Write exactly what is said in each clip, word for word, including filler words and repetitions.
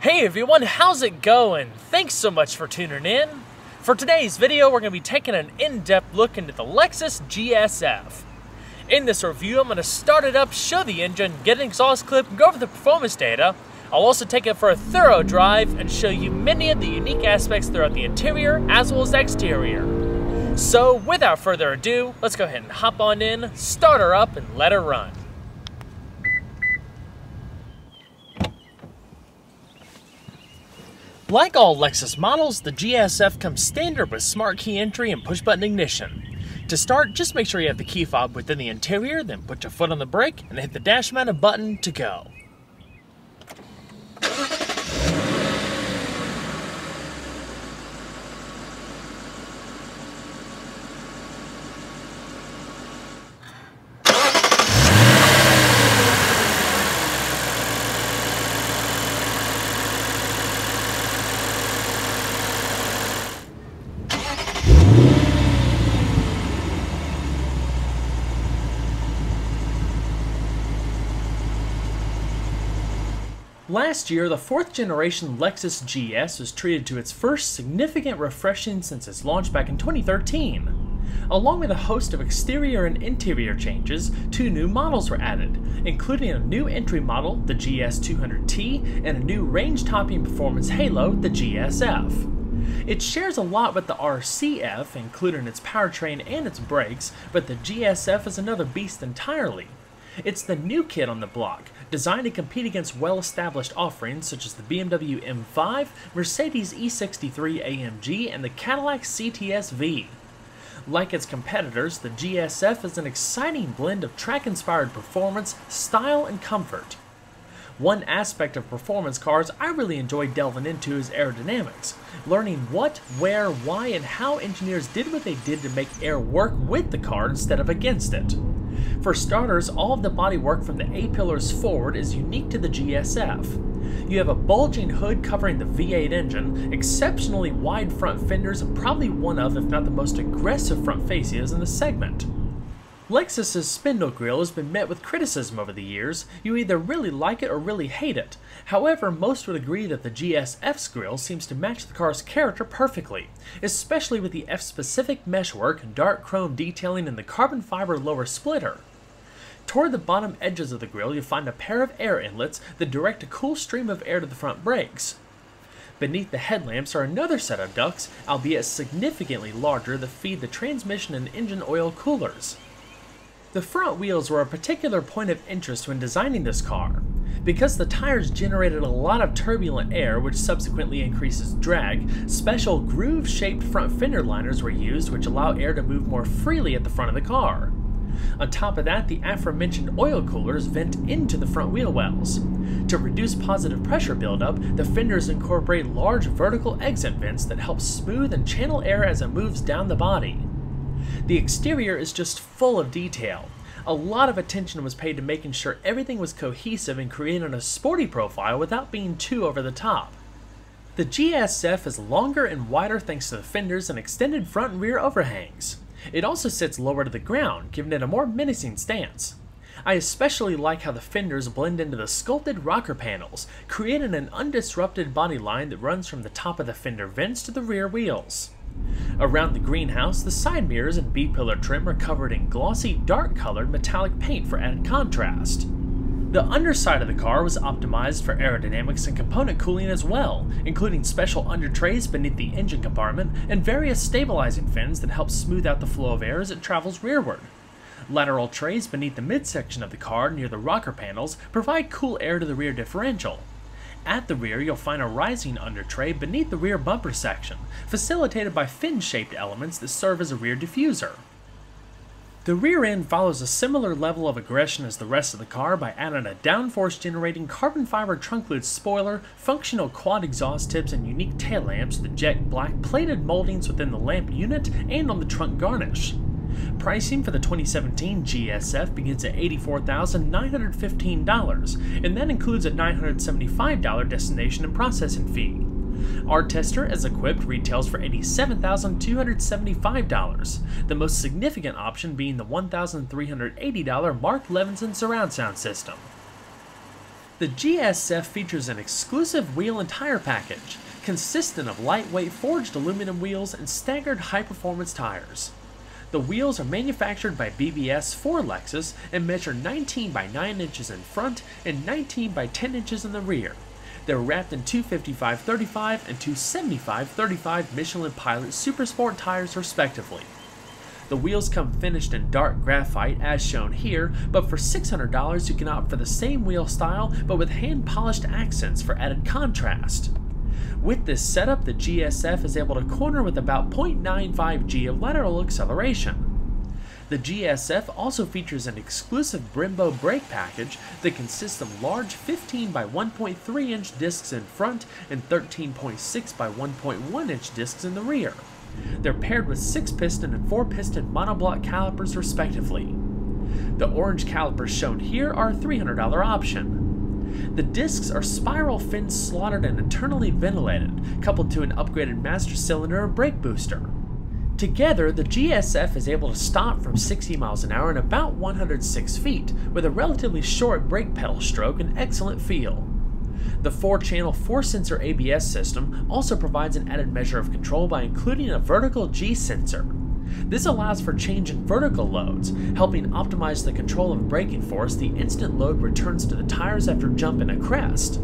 Hey everyone, how's it going? Thanks so much for tuning in. For today's video, we're going to be taking an in-depth look into the Lexus G S F. In this review, I'm going to start it up, show the engine, get an exhaust clip, go over the performance data. I'll also take it for a thorough drive and show you many of the unique aspects throughout the interior as well as the exterior. So without further ado, let's go ahead and hop on in, start her up, and let her run. Like all Lexus models, the G S F comes standard with smart key entry and push-button ignition. To start, just make sure you have the key fob within the interior, then put your foot on the brake and hit the dash-mounted button to go. Last year, the fourth generation Lexus G S was treated to its first significant refreshing since its launch back in twenty thirteen. Along with a host of exterior and interior changes, two new models were added, including a new entry model, the G S two hundred T, and a new range-topping performance halo, the G S F. It shares a lot with the R C F, including its powertrain and its brakes, but the G S F is another beast entirely. It's the new kid on the block, designed to compete against well-established offerings such as the B M W M five, Mercedes E sixty-three A M G, and the Cadillac C T S V. Like its competitors, the G S F is an exciting blend of track-inspired performance, style, and comfort. One aspect of performance cars I really enjoy delving into is aerodynamics, learning what, where, why, and how engineers did what they did to make air work with the car instead of against it. For starters, all of the bodywork from the A-pillars forward is unique to the G S F. You have a bulging hood covering the V eight engine, exceptionally wide front fenders, and probably one of, if not the most aggressive front fascias in the segment. Lexus's spindle grille has been met with criticism over the years. You either really like it or really hate it. However, most would agree that the G S F's grille seems to match the car's character perfectly, especially with the F-specific meshwork and dark chrome detailing in the carbon fiber lower splitter. Toward the bottom edges of the grille, you'll find a pair of air inlets that direct a cool stream of air to the front brakes. Beneath the headlamps are another set of ducts, albeit significantly larger, that feed the transmission and engine oil coolers. The front wheels were a particular point of interest when designing this car. Because the tires generated a lot of turbulent air, which subsequently increases drag, special groove-shaped front fender liners were used, which allow air to move more freely at the front of the car. On top of that, the aforementioned oil coolers vent into the front wheel wells. To reduce positive pressure buildup, the fenders incorporate large vertical exit vents that help smooth and channel air as it moves down the body. The exterior is just full of detail. A lot of attention was paid to making sure everything was cohesive and creating a sporty profile without being too over the top. The G S F is longer and wider thanks to the fenders and extended front and rear overhangs. It also sits lower to the ground, giving it a more menacing stance. I especially like how the fenders blend into the sculpted rocker panels, creating an undisrupted body line that runs from the top of the fender vents to the rear wheels. Around the greenhouse, the side mirrors and B-pillar trim are covered in glossy, dark-colored metallic paint for added contrast. The underside of the car was optimized for aerodynamics and component cooling as well, including special undertrays beneath the engine compartment and various stabilizing fins that help smooth out the flow of air as it travels rearward. Lateral trays beneath the midsection of the car near the rocker panels provide cool air to the rear differential. At the rear, you'll find a rising undertray beneath the rear bumper section, facilitated by fin-shaped elements that serve as a rear diffuser. The rear end follows a similar level of aggression as the rest of the car by adding a downforce-generating carbon fiber trunk lid spoiler, functional quad exhaust tips, and unique tail lamps that jet black plated moldings within the lamp unit and on the trunk garnish. Pricing for the twenty seventeen G S F begins at eighty-four thousand nine hundred fifteen dollars, and that includes a nine hundred seventy-five dollars destination and processing fee. Our tester, as equipped, retails for eighty-seven thousand two hundred seventy-five dollars, the most significant option being the one thousand three hundred eighty dollars Mark Levinson surround sound system. The G S F features an exclusive wheel and tire package, consistent of lightweight forged aluminum wheels and staggered high-performance tires. The wheels are manufactured by B B S for Lexus and measure nineteen by nine inches in front and nineteen by ten inches in the rear. They're wrapped in two fifty-five thirty-five and two seventy-five thirty-five Michelin Pilot Supersport tires respectively. The wheels come finished in dark graphite as shown here, but for six hundred dollars you can opt for the same wheel style but with hand-polished accents for added contrast. With this setup, the G S F is able to corner with about zero point nine five G of lateral acceleration. The G S F also features an exclusive Brembo brake package that consists of large fifteen by one point three inch discs in front and thirteen point six by one point one inch discs in the rear. They're paired with six piston and four piston monoblock calipers respectively. The orange calipers shown here are a three hundred dollar option. The discs are spiral fins slotted and internally ventilated, coupled to an upgraded master cylinder and brake booster. Together, the G S F is able to stop from sixty miles an hour in about one hundred six feet, with a relatively short brake pedal stroke and excellent feel. The four channel four sensor A B S system also provides an added measure of control by including a vertical G sensor. This allows for change in vertical loads, helping optimize the control of braking force the instant load returns to the tires after jump in a crest.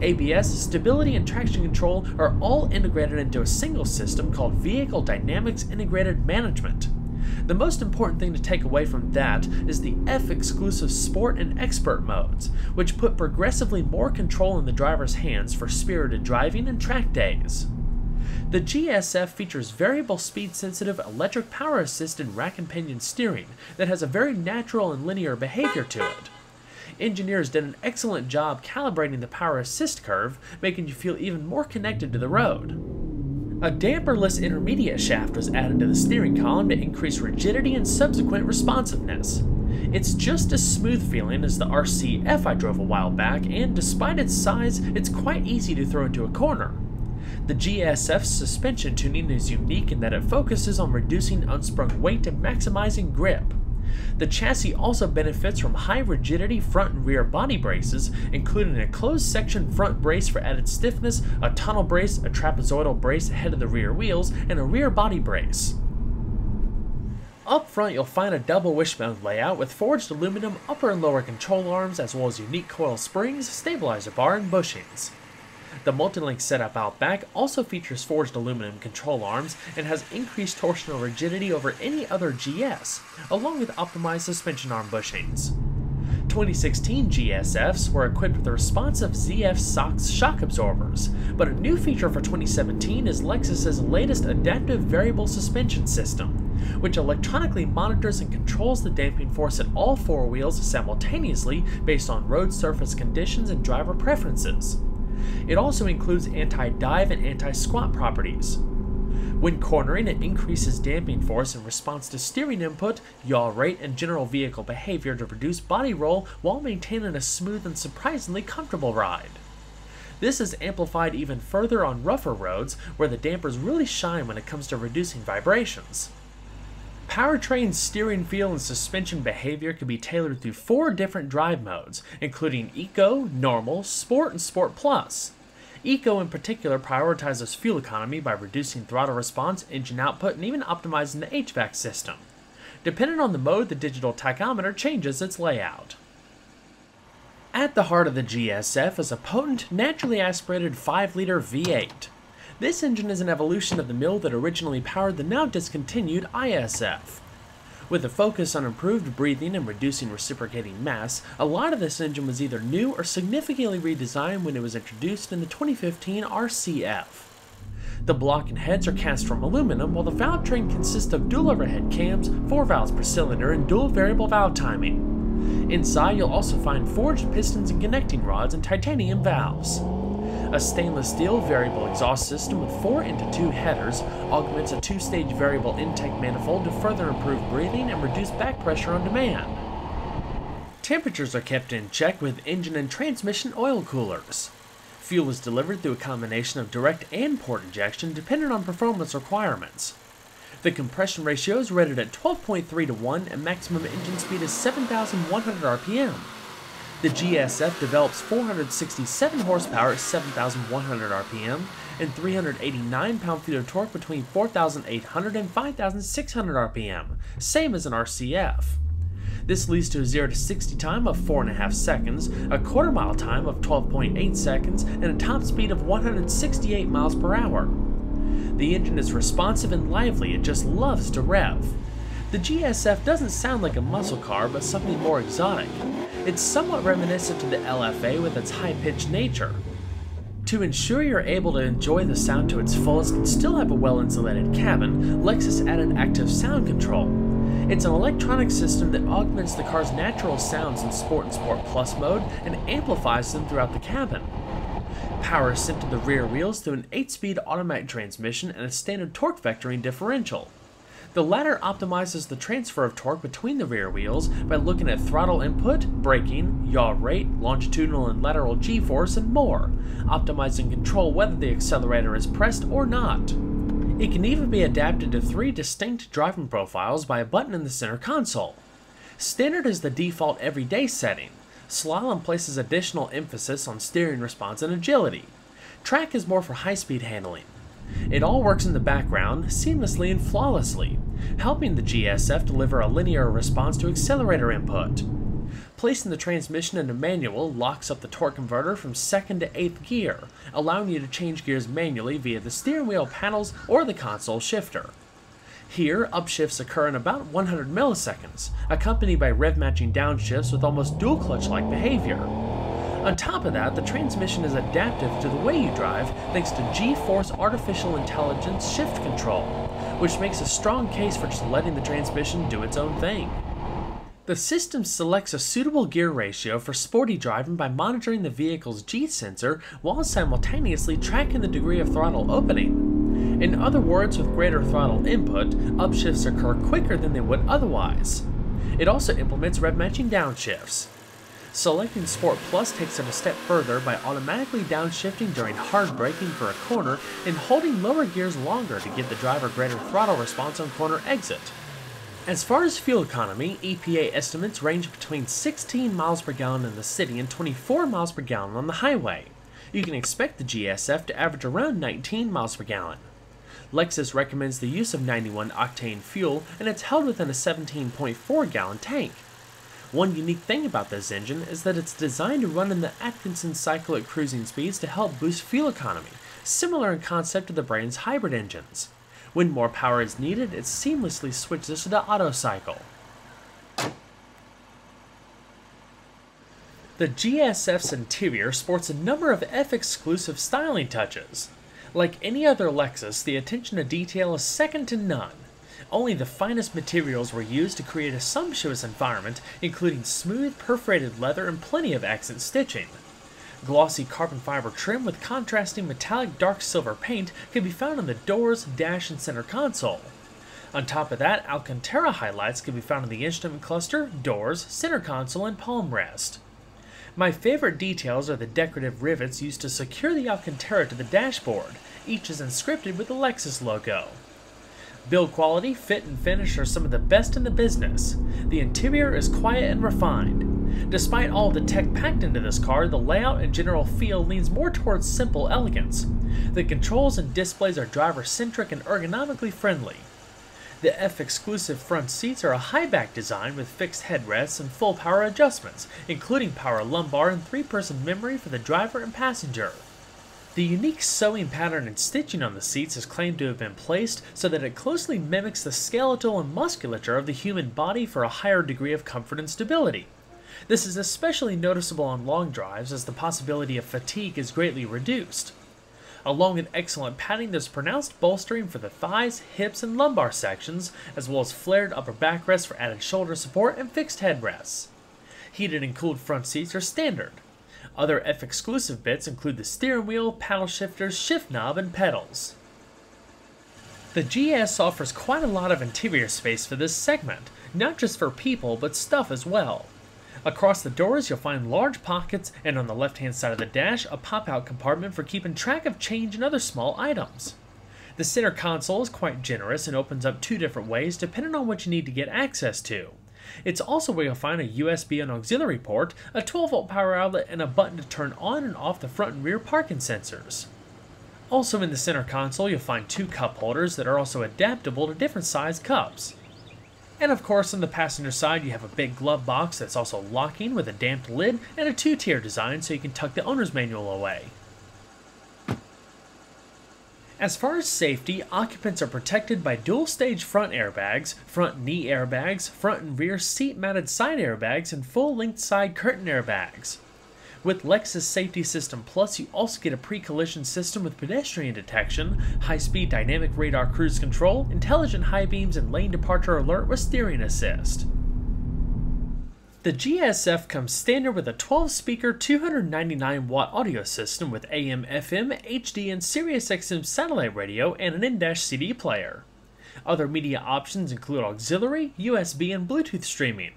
A B S, stability, and traction control are all integrated into a single system called Vehicle Dynamics Integrated Management. The most important thing to take away from that is the F-exclusive Sport and Expert modes, which put progressively more control in the driver's hands for spirited driving and track days. The G S F features variable speed-sensitive electric power-assisted rack and pinion steering that has a very natural and linear behavior to it. Engineers did an excellent job calibrating the power assist curve, making you feel even more connected to the road. A damperless intermediate shaft was added to the steering column to increase rigidity and subsequent responsiveness. It's just as smooth feeling as the R C F I drove a while back, and despite its size, it's quite easy to throw into a corner. The G S F's suspension tuning is unique in that it focuses on reducing unsprung weight and maximizing grip. The chassis also benefits from high rigidity front and rear body braces, including a closed section front brace for added stiffness, a tunnel brace, a trapezoidal brace ahead of the rear wheels, and a rear body brace. Up front, you'll find a double wishbone layout with forged aluminum upper and lower control arms, as well as unique coil springs, stabilizer bar, and bushings. The multi-link setup out back also features forged aluminum control arms and has increased torsional rigidity over any other G S, along with optimized suspension arm bushings. twenty sixteen G S Fs were equipped with responsive Z F Sachs shock absorbers, but a new feature for twenty seventeen is Lexus's latest adaptive variable suspension system, which electronically monitors and controls the damping force at all four wheels simultaneously based on road surface conditions and driver preferences. It also includes anti-dive and anti-squat properties. When cornering, it increases damping force in response to steering input, yaw rate, and general vehicle behavior to reduce body roll while maintaining a smooth and surprisingly comfortable ride. This is amplified even further on rougher roads, where the dampers really shine when it comes to reducing vibrations. Powertrain steering feel and suspension behavior can be tailored through four different drive modes, including Eco, Normal, Sport, and Sport Plus. Eco in particular prioritizes fuel economy by reducing throttle response, engine output, and even optimizing the H V A C system. Depending on the mode, the digital tachometer changes its layout. At the heart of the G S F is a potent, naturally aspirated five liter V eight. This engine is an evolution of the mill that originally powered the now discontinued I S F. With a focus on improved breathing and reducing reciprocating mass, a lot of this engine was either new or significantly redesigned when it was introduced in the twenty fifteen R C F. The block and heads are cast from aluminum, while the valve train consists of dual overhead cams, four valves per cylinder, and dual variable valve timing. Inside, you'll also find forged pistons and connecting rods and titanium valves. A stainless steel variable exhaust system with four into two headers augments a two stage variable intake manifold to further improve breathing and reduce back pressure on demand. Temperatures are kept in check with engine and transmission oil coolers. Fuel is delivered through a combination of direct and port injection depending on performance requirements. The compression ratio is rated at twelve point three to one and maximum engine speed is seven thousand one hundred R P M. The G S F develops four hundred sixty-seven horsepower at seven thousand one hundred R P M and three hundred eighty-nine pound-feet of torque between four thousand eight hundred and five thousand six hundred R P M, same as an R C F. This leads to a zero to sixty time of four point five seconds, a quarter-mile time of twelve point eight seconds, and a top speed of one hundred sixty-eight miles per hour. The engine is responsive and lively, it just loves to rev. The G S F doesn't sound like a muscle car, but something more exotic. It's somewhat reminiscent to the L F A with its high-pitched nature. To ensure you're able to enjoy the sound to its fullest and still have a well-insulated cabin, Lexus added active sound control. It's an electronic system that augments the car's natural sounds in Sport and Sport Plus mode and amplifies them throughout the cabin. Power is sent to the rear wheels through an eight-speed automatic transmission and a standard torque vectoring differential. The latter optimizes the transfer of torque between the rear wheels by looking at throttle input, braking, yaw rate, longitudinal and lateral g-force, and more, optimizing control whether the accelerator is pressed or not. It can even be adapted to three distinct driving profiles by a button in the center console. Standard is the default everyday setting. Slalom places additional emphasis on steering response and agility. Track is more for high-speed handling. It all works in the background, seamlessly and flawlessly, helping the G S F deliver a linear response to accelerator input. Placing the transmission into manual locks up the torque converter from second to eighth gear, allowing you to change gears manually via the steering wheel panels or the console shifter. Here, upshifts occur in about one hundred milliseconds, accompanied by rev-matching downshifts with almost dual-clutch-like behavior. On top of that, the transmission is adaptive to the way you drive thanks to G-Force Artificial Intelligence Shift Control, which makes a strong case for just letting the transmission do its own thing. The system selects a suitable gear ratio for sporty driving by monitoring the vehicle's G-sensor while simultaneously tracking the degree of throttle opening. In other words, with greater throttle input, upshifts occur quicker than they would otherwise. It also implements rev-matching downshifts. Selecting Sport Plus takes it a step further by automatically downshifting during hard braking for a corner and holding lower gears longer to give the driver greater throttle response on corner exit. As far as fuel economy, E P A estimates range between sixteen miles per gallon in the city and twenty-four miles per gallon on the highway. You can expect the G S F to average around nineteen miles per gallon. Lexus recommends the use of ninety-one octane fuel, and it's held within a seventeen point four gallon tank. One unique thing about this engine is that it's designed to run in the Atkinson cycle at cruising speeds to help boost fuel economy, similar in concept to the Brain's hybrid engines. When more power is needed, it seamlessly switches to the auto cycle. The G S F's interior sports a number of F-exclusive styling touches. Like any other Lexus, the attention to detail is second to none. Only the finest materials were used to create a sumptuous environment, including smooth perforated leather and plenty of accent stitching. Glossy carbon fiber trim with contrasting metallic dark silver paint can be found on the doors, dash, and center console. On top of that, Alcantara highlights can be found in the instrument cluster, doors, center console, and palm rest. My favorite details are the decorative rivets used to secure the Alcantara to the dashboard. Each is inscripted with the Lexus logo. Build quality, fit, and finish are some of the best in the business. The interior is quiet and refined. Despite all the tech packed into this car, the layout and general feel leans more towards simple elegance. The controls and displays are driver-centric and ergonomically friendly. The F-exclusive front seats are a high-back design with fixed headrests and full power adjustments, including power lumbar and three-person memory for the driver and passenger. The unique sewing pattern and stitching on the seats is claimed to have been placed so that it closely mimics the skeletal and musculature of the human body for a higher degree of comfort and stability. This is especially noticeable on long drives as the possibility of fatigue is greatly reduced. Along with excellent padding, there's pronounced bolstering for the thighs, hips, and lumbar sections, as well as flared upper backrests for added shoulder support and fixed headrests. Heated and cooled front seats are standard. Other F-exclusive bits include the steering wheel, paddle shifters, shift knob, and pedals. The G S offers quite a lot of interior space for this segment, not just for people, but stuff as well. Across the doors, you'll find large pockets, and on the left-hand side of the dash, a pop-out compartment for keeping track of change and other small items. The center console is quite generous and opens up two different ways depending on what you need to get access to. It's also where you'll find a U S B and auxiliary port, a twelve volt power outlet, and a button to turn on and off the front and rear parking sensors. Also in the center console, you'll find two cup holders that are also adaptable to different size cups. And of course, on the passenger side, you have a big glove box that's also locking with a damped lid and a two-tier design so you can tuck the owner's manual away. As far as safety, occupants are protected by dual-stage front airbags, front knee airbags, front and rear seat-mounted side airbags, and full-length side curtain airbags. With Lexus Safety System Plus, you also get a pre-collision system with pedestrian detection, high-speed dynamic radar cruise control, intelligent high beams, and lane departure alert with steering assist. The G S F comes standard with a twelve speaker two hundred ninety-nine watt audio system with A M F M H D and SiriusXM satellite radio and an in-dash C D player. Other media options include auxiliary, U S B, and Bluetooth streaming.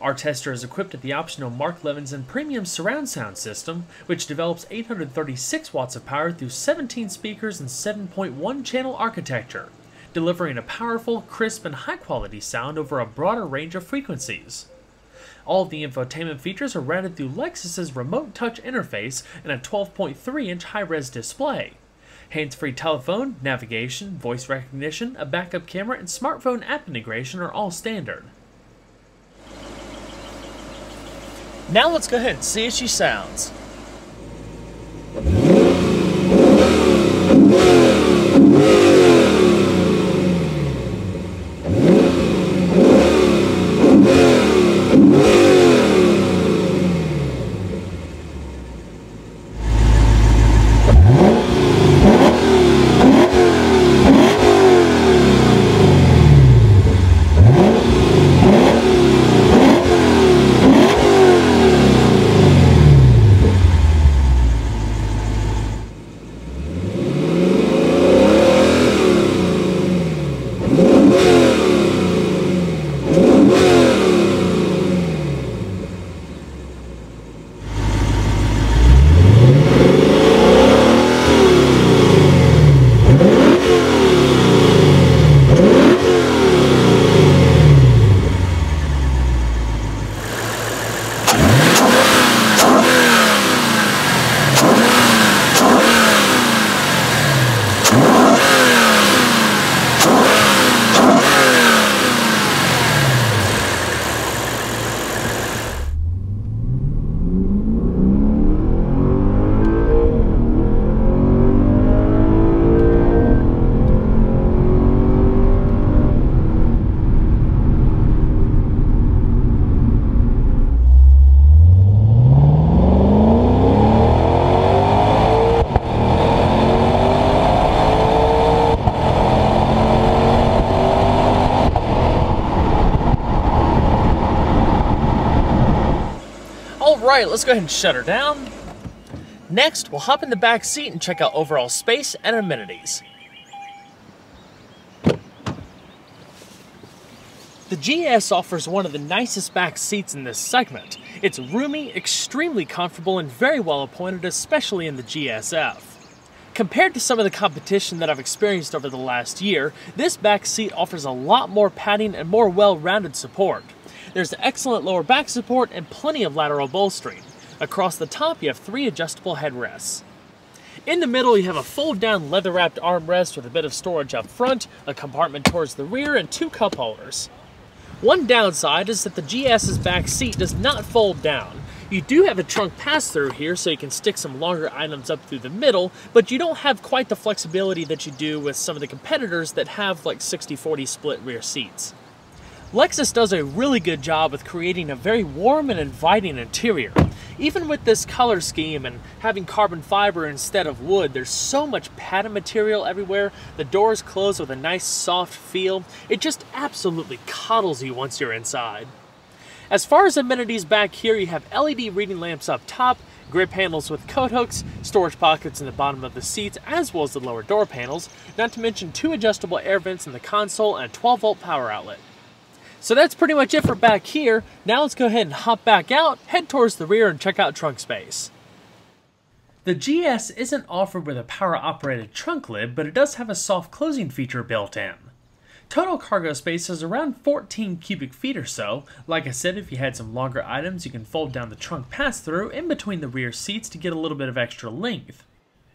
Our tester is equipped with the optional Mark Levinson premium surround sound system, which develops eight hundred thirty-six watts of power through seventeen speakers and seven point one channel architecture, delivering a powerful, crisp, and high-quality sound over a broader range of frequencies. All of the infotainment features are routed through Lexus's remote touch interface and a twelve point three inch high-res display. Hands-free telephone, navigation, voice recognition, a backup camera, and smartphone app integration are all standard. Now let's go ahead and see how she sounds. Alright, let's go ahead and shut her down. Next, we'll hop in the back seat and check out overall space and amenities. The G S offers one of the nicest back seats in this segment. It's roomy, extremely comfortable, and very well appointed, especially in the G S F. Compared to some of the competition that I've experienced over the last year, this back seat offers a lot more padding and more well-rounded support. There's excellent lower back support and plenty of lateral bolstering. Across the top, you have three adjustable headrests. In the middle, you have a fold-down leather-wrapped armrest with a bit of storage up front, a compartment towards the rear, and two cup holders. One downside is that the G S's back seat does not fold down. You do have a trunk pass-through here, so you can stick some longer items up through the middle, but you don't have quite the flexibility that you do with some of the competitors that have like sixty forty split rear seats. Lexus does a really good job with creating a very warm and inviting interior. Even with this color scheme and having carbon fiber instead of wood, there's so much padded material everywhere. The doors close with a nice soft feel. It just absolutely coddles you once you're inside. As far as amenities back here, you have L E D reading lamps up top, grip handles with coat hooks, storage pockets in the bottom of the seats as well as the lower door panels, not to mention two adjustable air vents in the console and a twelve volt power outlet. So that's pretty much it for back here. Now let's go ahead and hop back out, head towards the rear, and check out trunk space. The G S isn't offered with a power-operated trunk lid, but it does have a soft closing feature built in. Total cargo space is around fourteen cubic feet or so. Like I said, if you had some longer items, you can fold down the trunk pass-through in between the rear seats to get a little bit of extra length.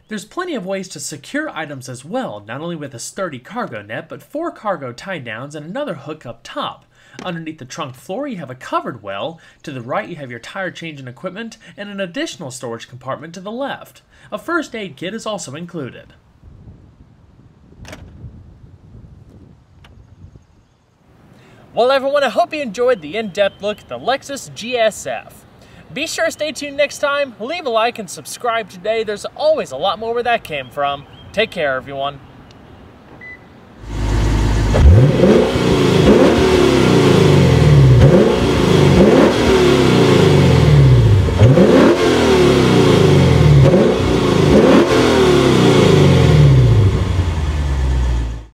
There's plenty of ways to secure items as well, not only with a sturdy cargo net, but four cargo tie-downs and another hook up top. Underneath the trunk floor you have a covered well, to the right you have your tire changing equipment, and an additional storage compartment to the left. A first aid kit is also included. Well everyone, I hope you enjoyed the in-depth look at the Lexus G S F. Be sure to stay tuned next time, leave a like and subscribe today. There's always a lot more where that came from. Take care everyone.